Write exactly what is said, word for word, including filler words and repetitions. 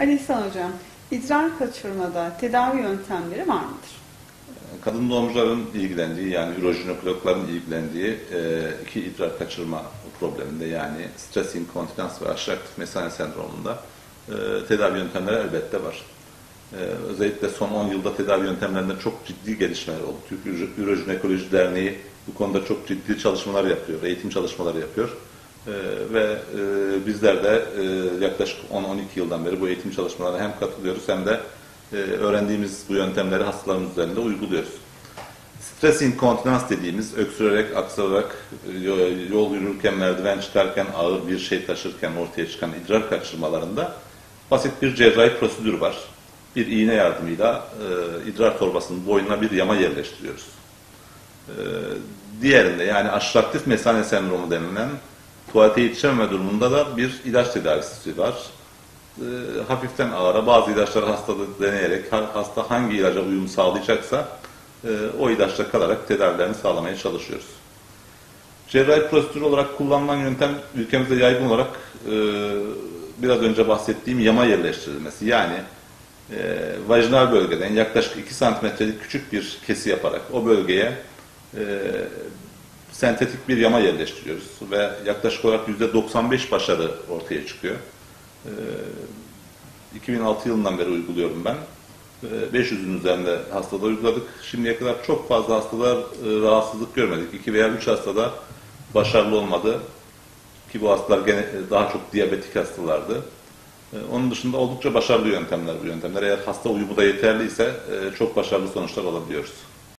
Ali İhsan Hocam, idrar kaçırmada tedavi yöntemleri var mıdır? Kadın doğumcuların ilgilendiği, yani ürojinekologların ilgilendiği e, iki idrar kaçırma probleminde, yani stres inkontinans ve aşırı aktif mesane sendromunda e, tedavi yöntemleri elbette var. E, özellikle son on yılda tedavi yöntemlerinde çok ciddi gelişmeler oldu. Türk Ürojinekoloji Derneği bu konuda çok ciddi çalışmalar yapıyor, eğitim çalışmaları yapıyor. E, ve e, bizler de e, yaklaşık on on iki yıldan beri bu eğitim çalışmalarına hem katılıyoruz hem de Ee, öğrendiğimiz bu yöntemleri hastalarımız üzerinde uyguluyoruz. Stres inkontinans dediğimiz, öksürerek, aksırarak, yol yürürken, merdiven çıkarken, ağır bir şey taşırken ortaya çıkan idrar kaçırmalarında basit bir cerrahi prosedür var. Bir iğne yardımıyla e, idrar torbasının boynuna bir yama yerleştiriyoruz. E, diğerinde, yani aşırı aktif mesane sendromu denilen, tuvalete yetişememe durumunda da bir ilaç tedavisi var. Hafiften ağıra bazı ilaçları hastada deneyerek, hasta hangi ilaca uyum sağlayacaksa o ilaçla kalarak tedavilerini sağlamaya çalışıyoruz. Cerrahi prosedür olarak kullanılan yöntem ülkemizde yaygın olarak biraz önce bahsettiğim yama yerleştirilmesi. Yani vajinal bölgeden yaklaşık iki santimetrelik küçük bir kesi yaparak o bölgeye sentetik bir yama yerleştiriyoruz ve yaklaşık olarak yüzde doksan beş başarı ortaya çıkıyor. iki bin altı yılından beri uyguluyorum ben. beş yüzün üzerinde hastada uyguladık. Şimdiye kadar çok fazla hastalar rahatsızlık görmedik. iki veya üç hastada başarılı olmadı. Ki bu hastalar gene daha çok diyabetik hastalardı. Onun dışında oldukça başarılı yöntemler bu yöntemler. Eğer hasta uyumu da yeterliyse çok başarılı sonuçlar alabiliyoruz.